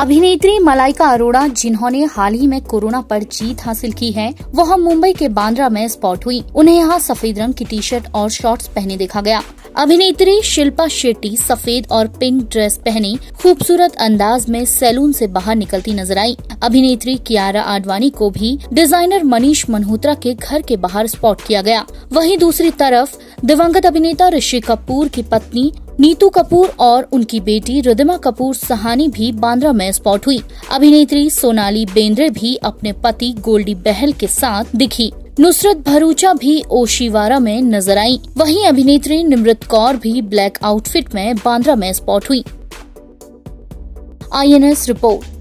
अभिनेत्री मलाइका अरोड़ा, जिन्होंने हाल ही में कोरोना पर जीत हासिल की है, वह मुंबई के बांद्रा में स्पॉट हुई। उन्हें यहाँ सफेद रंग की टी-शर्ट और शॉर्ट्स पहने देखा गया। अभिनेत्री शिल्पा शेट्टी सफेद और पिंक ड्रेस पहने खूबसूरत अंदाज में सैलून से बाहर निकलती नजर आई। अभिनेत्री कियारा आडवाणी को भी डिजाइनर मनीष मल्होत्रा के घर के बाहर स्पॉट किया गया। वहीं दूसरी तरफ दिवंगत अभिनेता ऋषि कपूर की पत्नी नीतू कपूर और उनकी बेटी रिद्धिमा कपूर सहानी भी बांद्रा में स्पॉट हुई। अभिनेत्री सोनाली बेंद्रे भी अपने पति गोल्डी बहल के साथ दिखी। नुसरत भरूचा भी ओशीवारा में नजर आई। वहीं अभिनेत्री निम्रत कौर भी ब्लैक आउटफिट में बांद्रा में स्पॉट हुई। INS report.